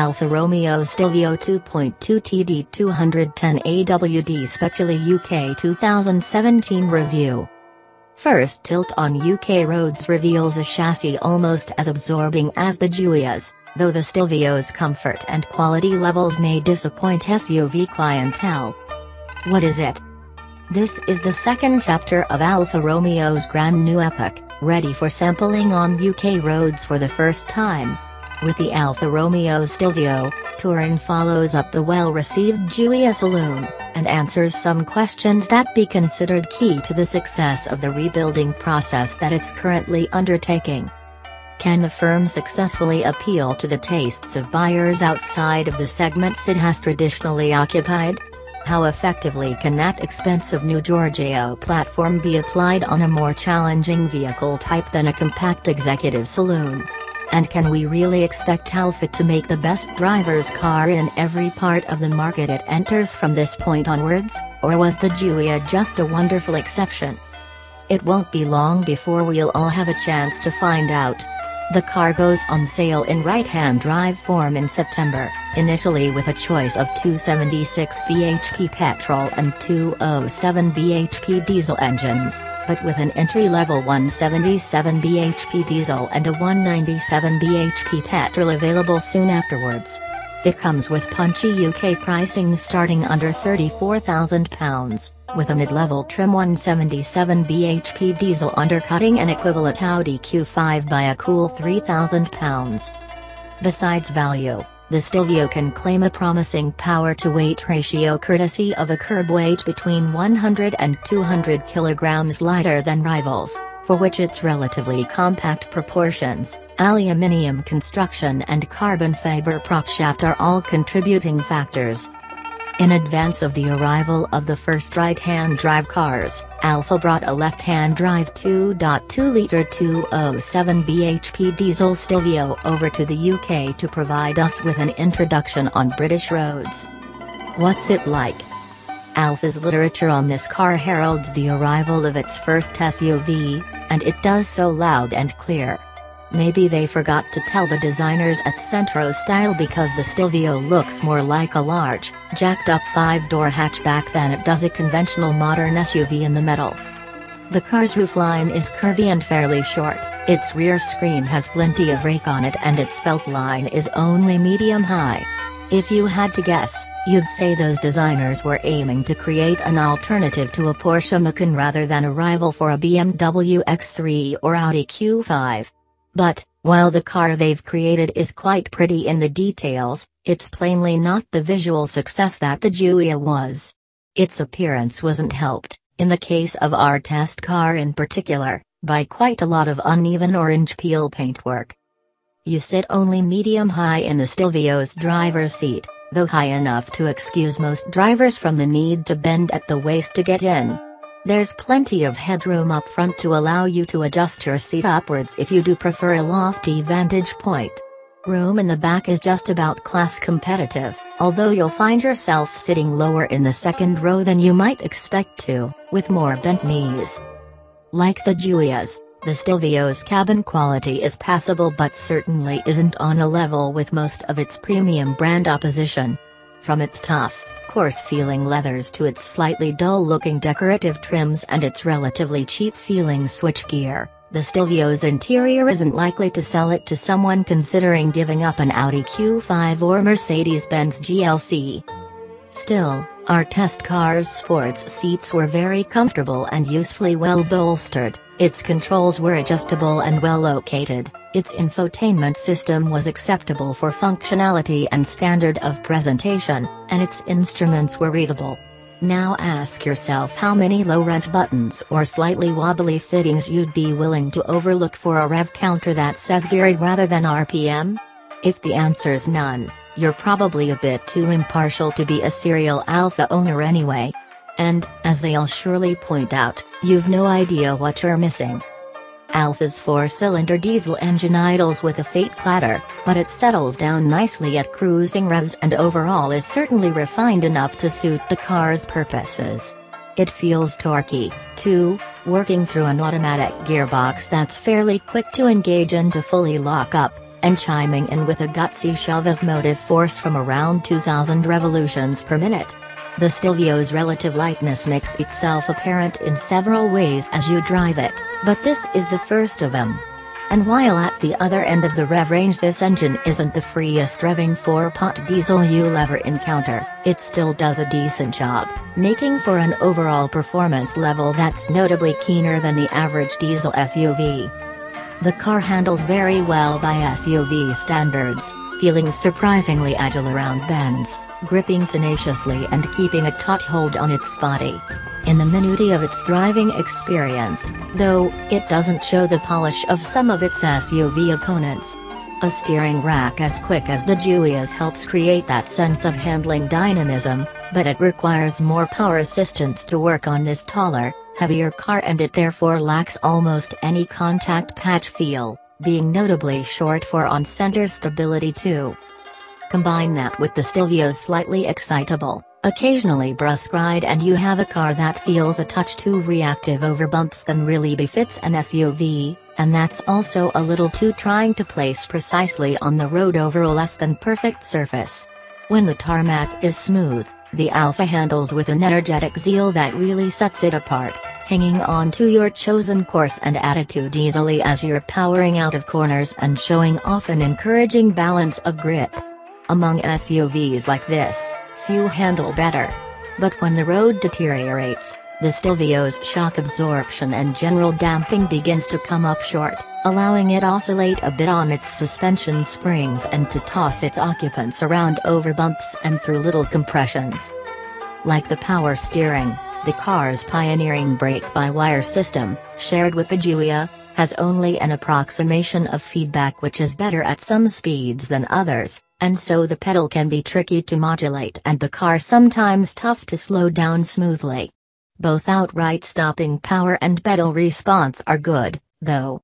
Alfa Romeo Stelvio 2.2 TD 210 AWD Speciale UK 2017 review. First tilt on UK roads reveals a chassis almost as absorbing as the Giulia's, though the Stelvio's comfort and quality levels may disappoint SUV clientele. What is it? This is the second chapter of Alfa Romeo's brand new epic, ready for sampling on UK roads for the first time. With the Alfa Romeo Stelvio, Touran follows up the well-received Giulia Saloon, and answers some questions that be considered key to the success of the rebuilding process that it's currently undertaking. Can the firm successfully appeal to the tastes of buyers outside of the segments it has traditionally occupied? How effectively can that expensive new Giorgio platform be applied on a more challenging vehicle type than a compact executive saloon? And can we really expect Alfa to make the best driver's car in every part of the market it enters from this point onwards, or was the Giulia just a wonderful exception? It won't be long before we'll all have a chance to find out. The car goes on sale in right-hand drive form in September, initially with a choice of 276 bhp petrol and 207 bhp diesel engines, but with an entry-level 177 bhp diesel and a 197 bhp petrol available soon afterwards. It comes with punchy UK pricing starting under £34,000. With a mid-level trim 177 bhp diesel undercutting an equivalent Audi Q5 by a cool £3,000. Besides value, the Stelvio can claim a promising power-to-weight ratio courtesy of a curb weight between 100 and 200 kilograms lighter than rivals, for which its relatively compact proportions, aluminium construction and carbon fiber propshaft are all contributing factors. In advance of the arrival of the first right-hand drive cars, Alfa brought a left-hand drive 2.2-liter 207 bhp diesel Stelvio over to the UK to provide us with an introduction on British roads. What's it like? Alfa's literature on this car heralds the arrival of its first SUV, and it does so loud and clear. Maybe they forgot to tell the designers at Centro Style because the Stelvio looks more like a large, jacked-up five-door hatchback than it does a conventional modern SUV in the middle. The car's roofline is curvy and fairly short, its rear screen has plenty of rake on it and its felt line is only medium-high. If you had to guess, you'd say those designers were aiming to create an alternative to a Porsche Macan rather than a rival for a BMW X3 or Audi Q5. But, while the car they've created is quite pretty in the details, it's plainly not the visual success that the Giulia was. Its appearance wasn't helped, in the case of our test car in particular, by quite a lot of uneven orange peel paintwork. You sit only medium-high in the Stelvio's driver's seat, though high enough to excuse most drivers from the need to bend at the waist to get in. There's plenty of headroom up front to allow you to adjust your seat upwards if you do prefer a lofty vantage point. Room in the back is just about class competitive, although you'll find yourself sitting lower in the second row than you might expect to, with more bent knees. Like the Giulia's, the Stelvio's cabin quality is passable but certainly isn't on a level with most of its premium brand opposition. From its tough, coarse-feeling leathers to its slightly dull-looking decorative trims and its relatively cheap-feeling switchgear, the Stelvio's interior isn't likely to sell it to someone considering giving up an Audi Q5 or Mercedes-Benz GLC. Still, our test car's sports seats were very comfortable and usefully well-bolstered, its controls were adjustable and well-located, its infotainment system was acceptable for functionality and standard of presentation, and its instruments were readable. Now ask yourself how many low-rent buttons or slightly wobbly fittings you'd be willing to overlook for a rev counter that says geary rather than RPM? If the answer's none, you're probably a bit too impartial to be a serial Alfa owner anyway. And, as they'll surely point out, you've no idea what you're missing. Alfa's four-cylinder diesel engine idles with a faint clatter, but it settles down nicely at cruising revs and overall is certainly refined enough to suit the car's purposes. It feels torquey, too, working through an automatic gearbox that's fairly quick to engage and to fully lock up, and chiming in with a gutsy shove of motive force from around 2,000 revolutions per minute. The Stelvio's relative lightness makes itself apparent in several ways as you drive it, but this is the first of them. And while at the other end of the rev range this engine isn't the freest revving four-pot diesel you'll ever encounter, it still does a decent job, making for an overall performance level that's notably keener than the average diesel SUV. The car handles very well by SUV standards, feeling surprisingly agile around bends, gripping tenaciously and keeping a taut hold on its body. In the minutiae of its driving experience, though, it doesn't show the polish of some of its SUV opponents. A steering rack as quick as the Giulia's helps create that sense of handling dynamism, but it requires more power assistance to work on this taller, heavier car, and it therefore lacks almost any contact patch feel, being notably short for on-center stability too. Combine that with the Stelvio's slightly excitable, occasionally brusque ride and you have a car that feels a touch too reactive over bumps than really befits an SUV, and that's also a little too trying to place precisely on the road over a less than perfect surface. When the tarmac is smooth, the Alfa handles with an energetic zeal that really sets it apart, hanging on to your chosen course and attitude easily as you're powering out of corners and showing off an encouraging balance of grip. Among SUVs like this, few handle better. But when the road deteriorates, the Stelvio's shock absorption and general damping begins to come up short, allowing it to oscillate a bit on its suspension springs and to toss its occupants around over bumps and through little compressions. Like the power steering, the car's pioneering brake-by-wire system, shared with the Giulia, has only an approximation of feedback, which is better at some speeds than others, and so the pedal can be tricky to modulate and the car sometimes tough to slow down smoothly. Both outright stopping power and pedal response are good, though,